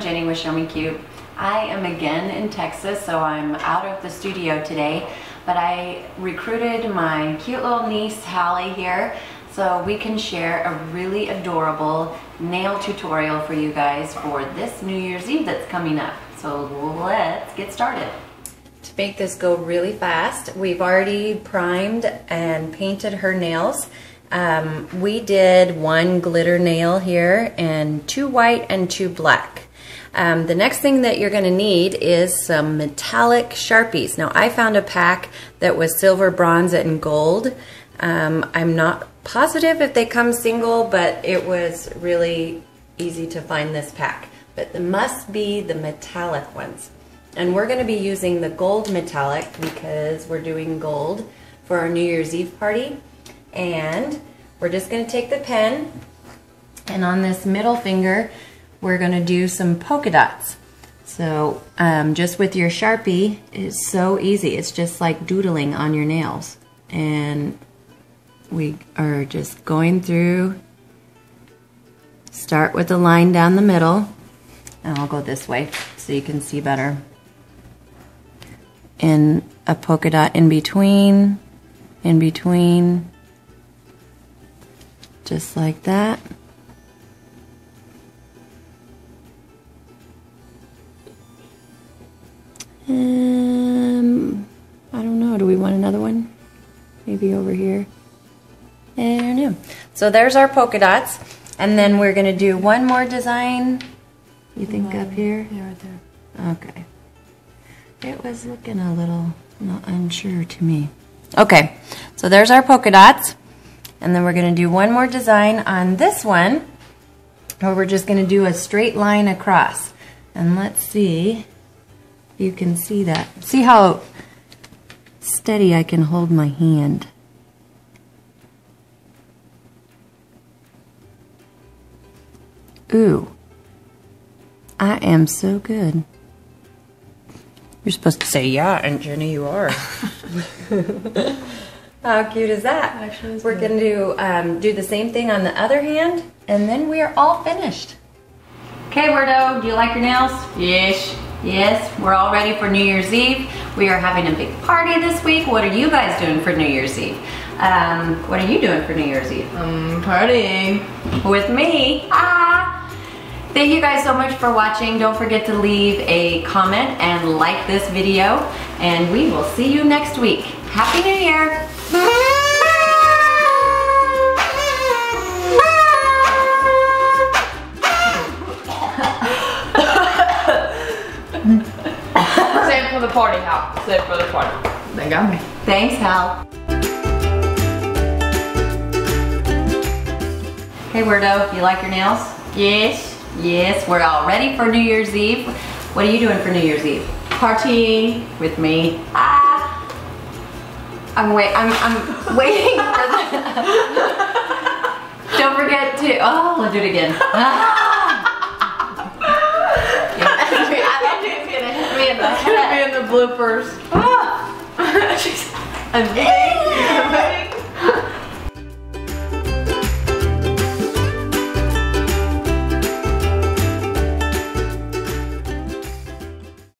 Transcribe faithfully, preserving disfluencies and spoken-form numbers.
I'm Jenny with Show Me Cute. I am again in Texas, so I'm out of the studio today, but I recruited my cute little niece Hallie here so we can share a really adorable nail tutorial for you guys for this New Year's Eve that's coming up. So let's get started. To make this go really fast, we've already primed and painted her nails. Um, we did one glitter nail here and two white and two black. Um, the next thing that you're going to need is some metallic Sharpies. Now I found a pack that was silver, bronze, and gold. Um, I'm not positive if they come single, but it was really easy to find this pack. But they must be the metallic ones. And we're going to be using the gold metallic because we're doing gold for our New Year's Eve party. And we're just going to take the pen, and on this middle finger we're going to do some polka dots. So um, just with your Sharpie, it's so easy. It's just like doodling on your nails, and we are just going through. Start with a line down the middle, and I'll go this way so you can see better, and a polka dot in between, in between, just like that. Um, I don't know, do we want another one? Maybe over here? I don't know. So there's our polka dots, and then we're gonna do one more design. You think um, up here? Yeah, right there. Okay. It was looking a little not unsure to me. Okay, so there's our polka dots. And then we're going to do one more design on this one, where we're just going to do a straight line across. And let's see, you can see that. See how steady I can hold my hand. Ooh, I am so good. You're supposed to say, yeah, and Jenny, you are. How cute is that? Actually, we're going to um, do the same thing on the other hand, and then we are all finished. Okay, Birdo, do you like your nails? Yes. Yes, we're all ready for New Year's Eve. We are having a big party this week. What are you guys doing for New Year's Eve? Um, what are you doing for New Year's Eve? Um, partying. With me. Ah! Thank you guys so much for watching. Don't forget to leave a comment and like this video, and we will see you next week. Happy New Year! Bye. Save for the party, Hal. Save for the party. There you go. Thanks, Hal. Hey, Birdo, you like your nails? Yes. Yes, we're all ready for New Year's Eve. What are you doing for New Year's Eve? Partying with me. Ah. I'm wait. I'm I'm waiting for the. Don't forget to. Oh, I'll do it again. I'm gonna be in the bloopers. I'm waiting.